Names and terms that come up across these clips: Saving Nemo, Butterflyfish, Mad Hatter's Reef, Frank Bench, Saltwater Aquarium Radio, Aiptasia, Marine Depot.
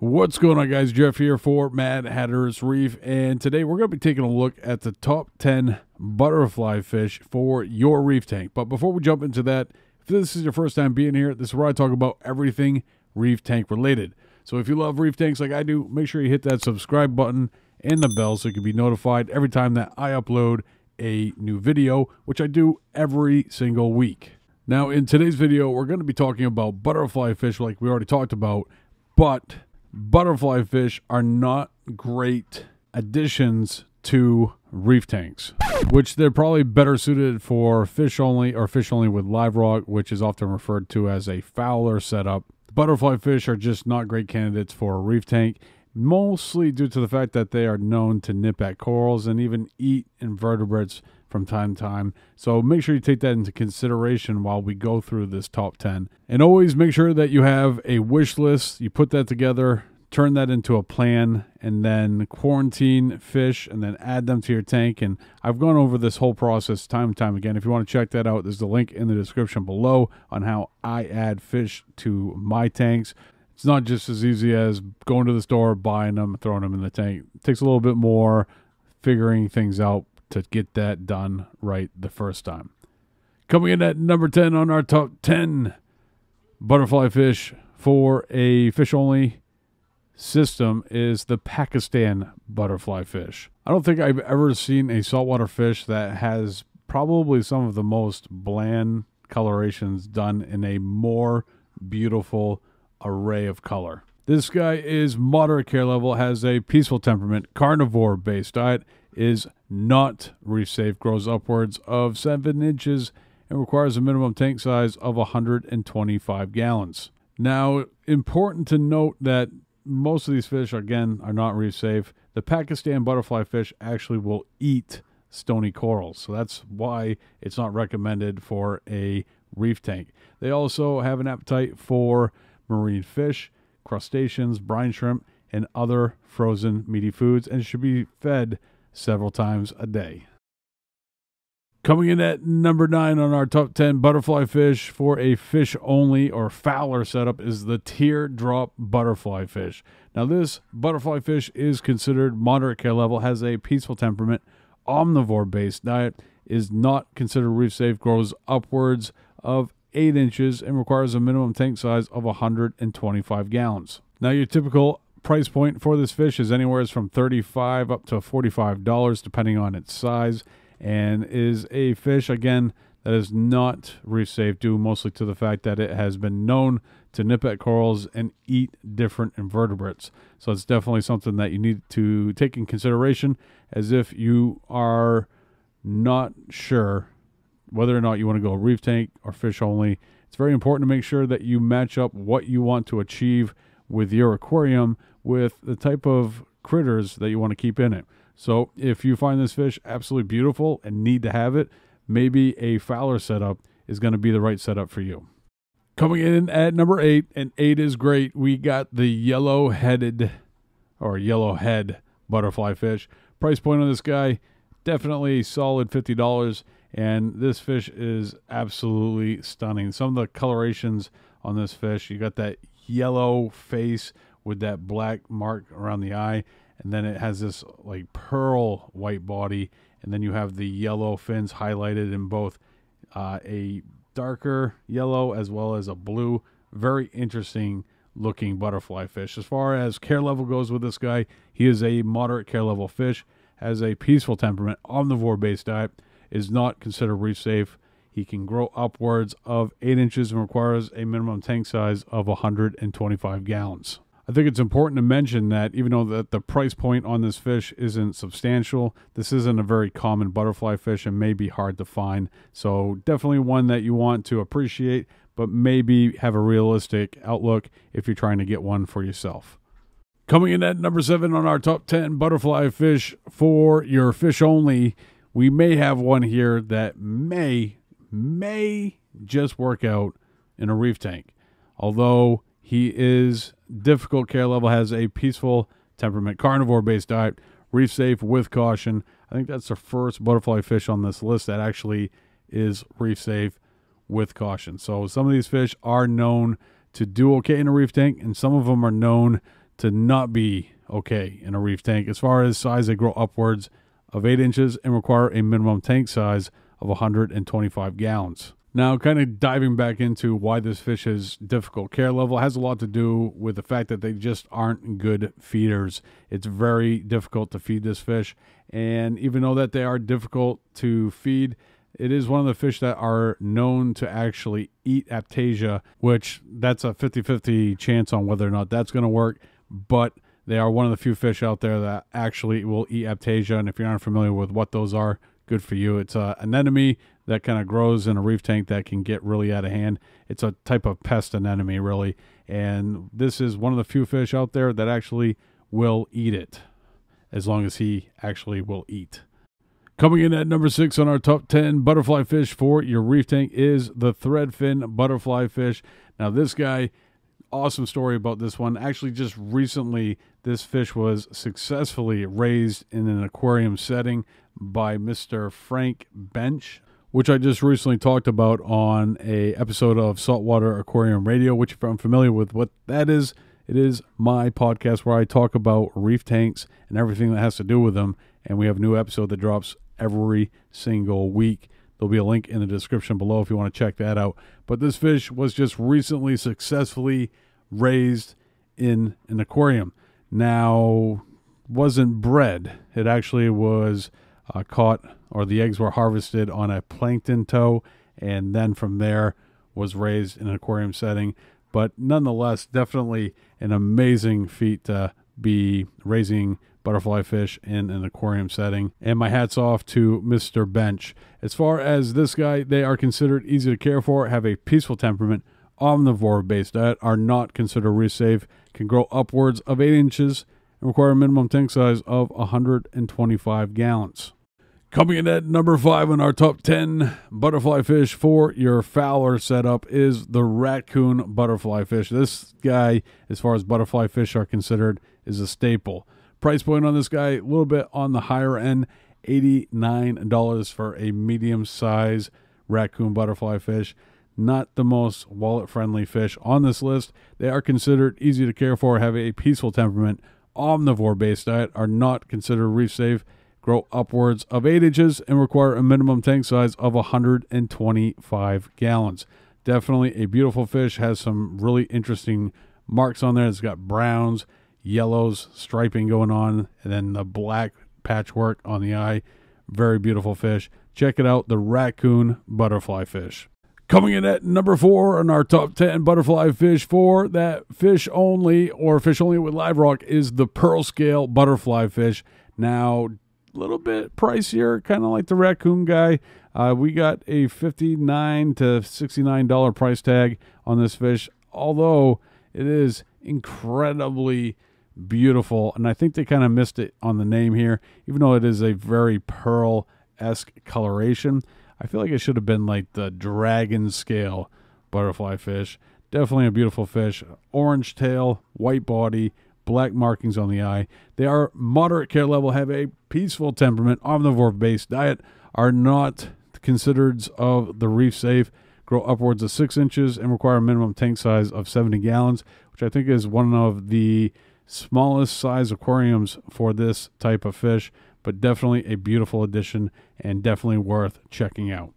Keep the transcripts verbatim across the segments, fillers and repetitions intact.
What's going on, guys? Jeff here for Mad Hatter's Reef, and today we're going to be taking a look at the top ten butterfly fish for your reef tank. But before we jump into that, if this is your first time being here, this is where I talk about everything reef tank related. So if you love reef tanks like I do, make sure you hit that subscribe button and the bell so you can be notified every time that I upload a new video, which I do every single week. Now, in today's video, we're going to be talking about butterfly fish like we already talked about, but butterfly fish are not great additions to reef tanks, which they're probably better suited for fish only or fish only with live rock, which is often referred to as a fowler setup. Butterfly fish are just not great candidates for a reef tank, mostly due to the fact that they are known to nip at corals and even eat invertebrates from time to time. So make sure you take that into consideration while we go through this top ten. And always make sure that you have a wish list. You put that together, turn that into a plan, and then quarantine fish and then add them to your tank. And I've gone over this whole process time and time again. If you want to check that out, there's the link in the description below on how I add fish to my tanks. It's not just as easy as going to the store, buying them, throwing them in the tank. It takes a little bit more figuring things out to get that done right the first time. Coming in at number ten on our top ten butterfly fish for a fish-only system is the Pakistan butterfly fish. I don't think I've ever seen a saltwater fish that has probably some of the most bland colorations done in a more beautiful array of color. This guy is moderate care level, has a peaceful temperament, carnivore-based diet, is not reef safe, grows upwards of seven inches, and requires a minimum tank size of one hundred twenty-five gallons. Now, important to note that most of these fish, again, are not reef safe. The Pakistan butterfly fish actually will eat stony corals, so that's why it's not recommended for a reef tank. They also have an appetite for marine fish, crustaceans, brine shrimp, and other frozen meaty foods, and should be fed several times a day. Coming in at number nine on our top ten butterfly fish for a fish only or fowler setup is the teardrop butterfly fish. Now, this butterfly fish is considered moderate care level, has a peaceful temperament, omnivore based diet, is not considered reef safe, grows upwards of eight inches, and requires a minimum tank size of one hundred twenty-five gallons. Now, your typical price point for this fish is anywhere from thirty-five dollars up to forty-five dollars depending on its size, and is a fish, again, that is not reef safe due mostly to the fact that it has been known to nip at corals and eat different invertebrates. So it's definitely something that you need to take in consideration, as if you are not sure whether or not you want to go reef tank or fish only. It's very important to make sure that you match up what you want to achieve with your aquarium with the type of critters that you want to keep in it. So if you find this fish absolutely beautiful and need to have it, maybe a fowler setup is going to be the right setup for you. Coming in at number eight, and eight is great, we got the yellow-headed or yellowhead butterfly fish. Price point on this guy, definitely solid fifty dollars, and this fish is absolutely stunning. Some of the colorations on this fish, you got that yellow face with that black mark around the eye, and then it has this like pearl white body, and then you have the yellow fins highlighted in both uh, a darker yellow as well as a blue. Very interesting looking butterfly fish. As far as care level goes with this guy, he is a moderate care level fish, has a peaceful temperament, omnivore based diet, is not considered reef safe. He can grow upwards of eight inches and requires a minimum tank size of one hundred twenty-five gallons. I think it's important to mention that even though that the price point on this fish isn't substantial, this isn't a very common butterfly fish and may be hard to find. So definitely one that you want to appreciate, but maybe have a realistic outlook if you're trying to get one for yourself. Coming in at number seven on our top ten butterfly fish for your fish only, we may have one here that may may just work out in a reef tank. Although he is difficult care level, has a peaceful temperament, carnivore based diet, reef safe with caution. I think that's the first butterfly fish on this list that actually is reef safe with caution. So some of these fish are known to do okay in a reef tank, and some of them are known to not be okay in a reef tank as far as size. They grow upwards of eight inches and require a minimum tank size of one hundred twenty-five gallons. Now, kind of diving back into why this fish is difficult. Care level has a lot to do with the fact that they just aren't good feeders. It's very difficult to feed this fish. And even though that they are difficult to feed, it is one of the fish that are known to actually eat Aiptasia, which that's a fifty fifty chance on whether or not that's going to work. But they are one of the few fish out there that actually will eat Aiptasia. And if you're not familiar with what those are, good for you. It's uh, an anemone that kind of grows in a reef tank that can get really out of hand. It's a type of pest anemone, really. And this is one of the few fish out there that actually will eat it, as long as he actually will eat. Coming in at number six on our top ten butterfly fish for your reef tank is the threadfin butterfly fish. Now this guy, awesome story about this one. Actually, just recently, this fish was successfully raised in an aquarium setting by Mister Frank Bench, which I just recently talked about on a episode of Saltwater Aquarium Radio, which if I'm familiar with what that is, it is my podcast where I talk about reef tanks and everything that has to do with them. And we have a new episode that drops every single week. There'll be a link in the description below if you want to check that out. But this fish was just recently successfully raised in an aquarium. Now, wasn't bred. It actually was uh, caught, or the eggs were harvested on a plankton tow, and then from there was raised in an aquarium setting. But nonetheless, definitely an amazing feat to be raising butterfly fish in an aquarium setting, and my hat's off to Mister Bench. As far as this guy, they are considered easy to care for, have a peaceful temperament, omnivore based diet, are not considered reef safe, can grow upwards of eight inches and require a minimum tank size of one hundred twenty-five gallons. Coming in at number five on our top ten butterfly fish for your fowler setup is the raccoon butterfly fish. This guy, as far as butterfly fish are considered, is a staple. Price point on this guy, a little bit on the higher end, eighty-nine dollars for a medium-sized raccoon butterfly fish. Not the most wallet-friendly fish on this list. They are considered easy to care for, have a peaceful temperament, omnivore-based diet, are not considered reef safe, grow upwards of eight inches, and require a minimum tank size of one hundred twenty-five gallons. Definitely a beautiful fish, has some really interesting marks on there. It's got browns, yellows, striping going on, and then the black patchwork on the eye. Very beautiful fish. Check it out, the raccoon butterfly fish. Coming in at number four on our top ten butterfly fish for that fish only, or fish only with live rock, is the pearl scale butterfly fish. Now, a little bit pricier, kind of like the raccoon guy. Uh, we got a fifty-nine to sixty-nine dollar price tag on this fish, although it is incredibly beautiful, and I think they kind of missed it on the name here, even though it is a very pearl-esque coloration. I feel like it should have been like the dragon scale butterfly fish. Definitely a beautiful fish. Orange tail, white body, black markings on the eye. They are moderate care level, have a peaceful temperament, omnivore-based diet, are not considered of the reef safe, grow upwards of six inches and require a minimum tank size of seventy gallons, which I think is one of the smallest size aquariums for this type of fish, but definitely a beautiful addition and definitely worth checking out.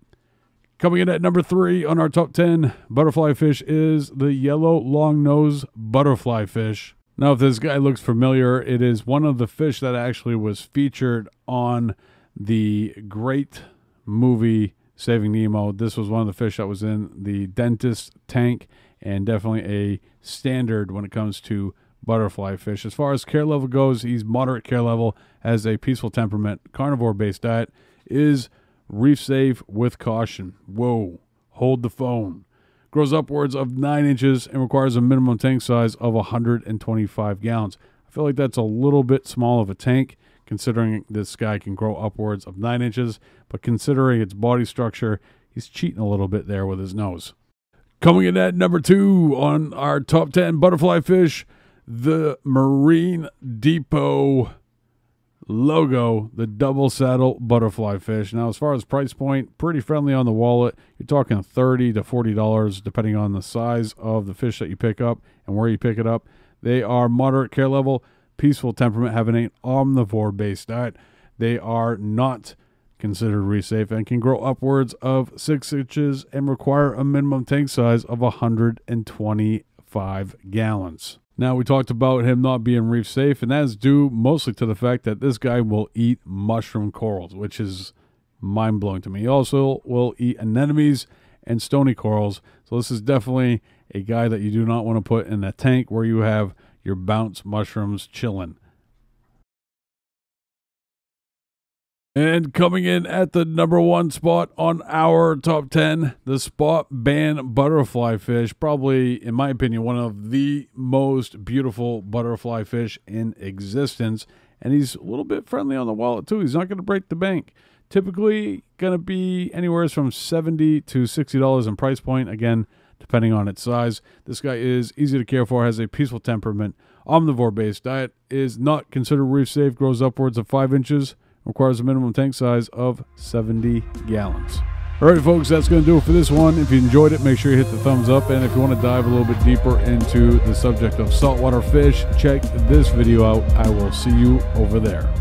Coming in at number three on our top ten butterfly fish is the yellow long-nosed butterfly fish. Now, if this guy looks familiar, it is one of the fish that actually was featured on the great movie Saving Nemo. This was one of the fish that was in the dentist tank, and definitely a standard when it comes to butterfly fish. As far as care level goes, he's moderate care level, has a peaceful temperament, carnivore-based diet, is reef safe with caution. Whoa, hold the phone. Grows upwards of nine inches and requires a minimum tank size of one hundred twenty-five gallons. I feel like that's a little bit small of a tank, considering this guy can grow upwards of nine inches, but considering its body structure, he's cheating a little bit there with his nose. Coming in at number two on our top ten butterfly fish, the Marine Depot logo, the double saddle butterfly fish. Now, as far as price point, pretty friendly on the wallet. You're talking thirty to forty dollars, depending on the size of the fish that you pick up and where you pick it up. They are moderate care level, peaceful temperament, having an omnivore-based diet. They are not considered reef safe and can grow upwards of six inches and require a minimum tank size of one hundred twenty-five gallons. Now, we talked about him not being reef safe, and that is due mostly to the fact that this guy will eat mushroom corals, which is mind-blowing to me. He also will eat anemones and stony corals. So this is definitely a guy that you do not want to put in a tank where you have your bounce mushrooms chilling. And coming in at the number one spot on our top ten, the spot ban butterfly fish. Probably, in my opinion, one of the most beautiful butterfly fish in existence. And he's a little bit friendly on the wallet, too. He's not going to break the bank. Typically going to be anywhere from seventy dollars to sixty dollars in price point. Again, depending on its size. This guy is easy to care for, has a peaceful temperament, omnivore-based diet, is not considered reef safe, grows upwards of five inches. Requires a minimum tank size of seventy gallons. All right, folks, that's going to do it for this one. If you enjoyed it, make sure you hit the thumbs up. And if you want to dive a little bit deeper into the subject of saltwater fish, check this video out. I will see you over there.